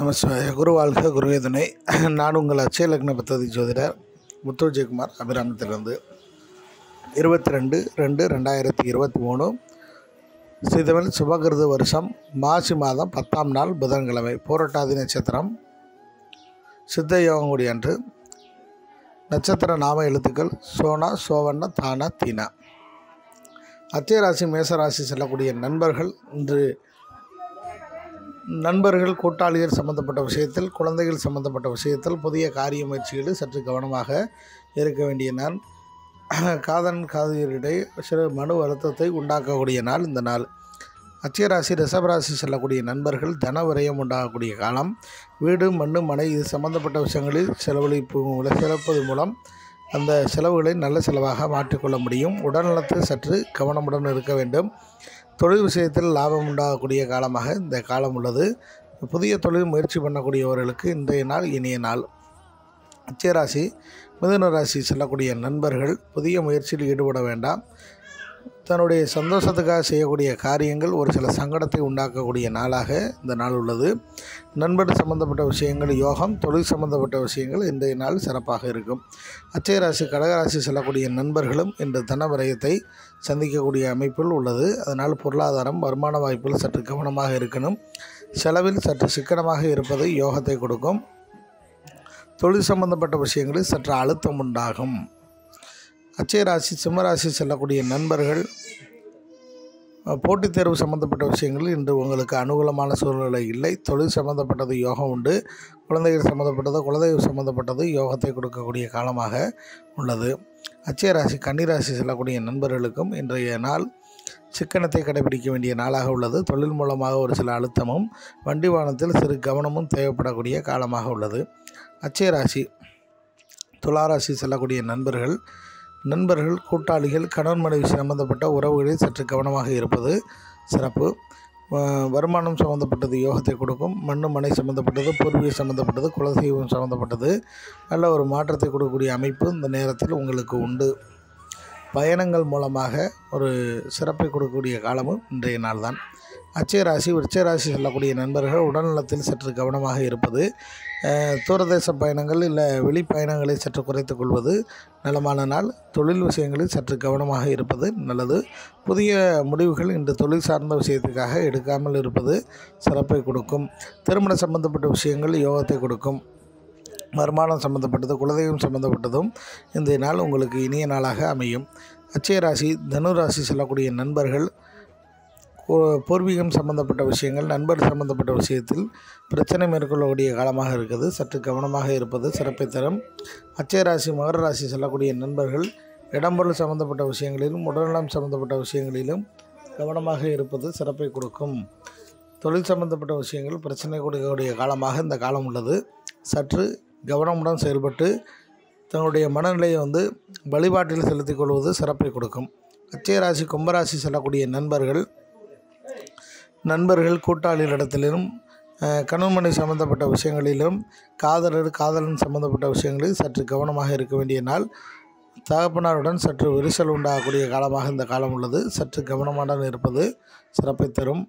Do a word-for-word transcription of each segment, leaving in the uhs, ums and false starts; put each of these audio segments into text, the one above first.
நமஸ்கார குரு வாழ்க குருவே துணை. நான் உங்கள் அட்சய லக்ன பத்ததி ஜோதிடர் முத்து ஜெயக்குமார் அபிராமத்திலிருந்து இருபத்தி ரெண்டு ரெண்டு ரெண்டாயிரத்தி இருபத்தி மூணு சிதவன் சுபகிருத வருஷம் மாசி மாதம் பத்தாம் நாள் புதன்கிழமை போராட்டாதி நட்சத்திரம் சித்த யோகங்குடி அன்று. நட்சத்திர நாம எழுத்துக்கள் சோனா, சோவண்ண, தானா, தீனா. அச்சயராசி மேசராசி செல்லக்கூடிய நண்பர்கள், இன்று நண்பர்கள், கூட்டாளிகள் சம்பந்தப்பட்ட விஷயத்தில், குழந்தைகள் சம்பந்தப்பட்ட விஷயத்தில் புதிய காரிய முயற்சிகள் சற்று கவனமாக இருக்க வேண்டிய நாள். காதன் காதலியரிடையே சிறு மனு வருத்தத்தை உண்டாக்கக்கூடிய நாள் இந்த நாள். அச்சயராசி ரிஷபராசி செல்லக்கூடிய நண்பர்கள் தன விரயம் உண்டாகக்கூடிய காலம். வீடு, மண்ணு, மனை இது சம்பந்தப்பட்ட விஷயங்களில் செலவழிப்பு செலப்பது மூலம் அந்த செலவுகளை நல்ல செலவாக மாற்றிக்கொள்ள முடியும். உடல்நலத்தை சற்று கவனமுடன் இருக்க வேண்டும். தொழில் விஷயத்தில் லாபம் உண்டாகக்கூடிய காலமாக இந்த காலம் உள்ளது. புதிய தொழில் முயற்சி பண்ணக்கூடியவர்களுக்கு இன்றைய நாள் இனிய நாள். அச்சயராசி மிதுன ராசி செல்லக்கூடிய நண்பர்கள் புதிய முயற்சியில் ஈடுபட வேண்டாம். தன்னுடைய சந்தோஷத்துக்காக செய்யக்கூடிய காரியங்கள் ஒரு சில சங்கடத்தை உண்டாக்கக்கூடிய நாளாக இந்த நாள் உள்ளது. நண்பர் சம்பந்தப்பட்ட விஷயங்கள் யோகம், தொழில் சம்பந்தப்பட்ட விஷயங்கள் இன்றைய நாள் சிறப்பாக இருக்கும். அச்சயராசி கடகராசி செல்லக்கூடிய நண்பர்களும் இன்று தன விரயத்தை சந்திக்கக்கூடிய அமைப்பில் உள்ளது. அதனால் பொருளாதாரம், வருமான வாய்ப்பில் சற்று கவனமாக இருக்கணும். செலவில் சற்று சிக்கனமாக இருப்பது யோகத்தை கொடுக்கும். தொழில் சம்பந்தப்பட்ட விஷயங்களில் சற்று அழுத்தம் உண்டாகும். அச்சயராசி சிம்மராசி செல்லக்கூடிய நண்பர்கள் போட்டித் தேர்வு சம்பந்தப்பட்ட விஷயங்களில் இன்று உங்களுக்கு அனுகூலமான சூழ்நிலை இல்லை. தொழில் சம்பந்தப்பட்டது யோகம் உண்டு. குழந்தைகள் சம்பந்தப்பட்டது குலதெய்வம் சம்பந்தப்பட்டது யோகத்தை கொடுக்கக்கூடிய காலமாக உள்ளது. அச்சயராசி கன்னிராசி செல்லக்கூடிய நண்பர்களுக்கும் இன்றைய நாள் சிக்கனத்தை கடைபிடிக்க வேண்டிய நாளாக உள்ளது. தொழில் மூலமாக ஒரு சில அழுத்தமும் வண்டி வாகனத்தில் சிறு கவனமும் தேவைப்படக்கூடிய காலமாக உள்ளது. அச்சயராசி துளாராசி செல்லக்கூடிய நண்பர்கள் நண்பர்கள் கூட்டாளிகள் கணவன் மனைவி சம்பந்தப்பட்ட உறவுகளில் சற்று கவனமாக இருப்பது சிறப்பு. வருமானம் சம்பந்தப்பட்டது யோகத்தை கொடுக்கும். மண்ணு மனை சம்பந்தப்பட்டது, பூர்வீக சம்பந்தப்பட்டது, குலதெய்வம் சம்பந்தப்பட்டது நல்ல ஒரு மாற்றத்தை கொடுக்கக்கூடிய அமைப்பு இந்த நேரத்தில் உங்களுக்கு உண்டு. பயணங்கள் மூலமாக ஒரு சிறப்பை கொடுக்கக்கூடிய காலமும் இன்றைய நாள்தான். அச்சயராசி விருச்சயராசி செல்லக்கூடிய நண்பர்கள் உடல்நலத்தில் சற்று கவனமாக இருப்பது, தூரதேச பயணங்கள் இல்லை வெளிப்பயணங்களை சற்று குறைத்து கொள்வது நலமான நாள். தொழில் விஷயங்களில் சற்று கவனமாக இருப்பது நல்லது. புதிய முடிவுகள் இன்று தொழில் சார்ந்த விஷயத்துக்காக எடுக்காமல் இருப்பது சிறப்பை கொடுக்கும். திருமணம் சம்பந்தப்பட்ட விஷயங்கள் யோகத்தை கொடுக்கும். வருமானம் சம்பந்தப்பட்டது குலதெய்வம் சம்பந்தப்பட்டதும் இந்த நாள் உங்களுக்கு இனிய நாளாக அமையும். அச்சயராசி தனுராசி செல்லக்கூடிய நண்பர்கள் பூர்வீகம் சம்பந்தப்பட்ட விஷயங்கள், நண்பர் சம்பந்தப்பட்ட விஷயத்தில் பிரச்சனை மேற்கொள்ளக்கூடிய காலமாக இருக்குது. சற்று கவனமாக இருப்பது சிறப்பை தரும். அச்சயராசி மகர ராசி செல்லக்கூடிய நண்பர்கள் இடம்பொருள் சம்பந்தப்பட்ட விஷயங்களிலும் உடல்நலம் சம்பந்தப்பட்ட விஷயங்களிலும் கவனமாக இருப்பது சிறப்பை கொடுக்கும். தொழில் சம்பந்தப்பட்ட விஷயங்கள் பிரச்சனை கொடுக்கக்கூடிய காலமாக இந்த காலம் உள்ளது. சற்று கவனமுடன் செயல்பட்டு தன்னுடைய மனநிலையை வந்து வழிபாட்டில் செலுத்திக் கொள்வது சிறப்பை கொடுக்கும். அச்சயராசி கும்பராசி செல்லக்கூடிய நண்பர்கள் நண்பர்கள் கூட்டாளிகளிடத்திலும் கணவன்மனை சம்பந்தப்பட்ட விஷயங்களிலும் காதலர் காதலன் சம்பந்தப்பட்ட விஷயங்களில் சற்று கவனமாக இருக்க வேண்டிய நாள். தகப்பனாருடன் சற்று விரிசல் உண்டாகக்கூடிய காலமாக இந்த காலம் உள்ளது. சற்று கவனமாடன் இருப்பது சிறப்பை தரும்.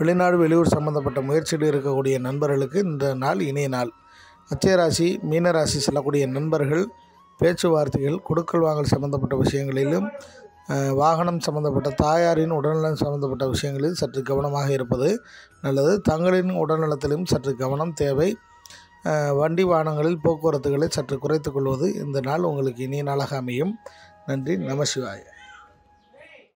வெளிநாடு வெளியூர் சம்பந்தப்பட்ட முயற்சியில் இருக்கக்கூடிய நண்பர்களுக்கு இந்த நாள் இனிய நாள். அச்சயராசி மீனராசி செல்லக்கூடிய நண்பர்கள் பேச்சுவார்த்தைகள், கொடுக்கல் வாங்கல் சம்பந்தப்பட்ட விஷயங்களிலும் வாகனம் சம்பந்தப்பட்ட தாயாரின் உடல்நலம் சம்பந்தப்பட்ட விஷயங்களில் சற்று கவனமாக இருப்பது நல்லது. தங்களின் உடல்நலத்திலும் சற்று கவனம் தேவை. வண்டி வாகனங்களில் போக்குவரத்துகளை சற்று குறைத்து கொள்வது இந்த நாள் உங்களுக்கு இனிய நாளாக அமையும். நன்றி. நம சிவாய.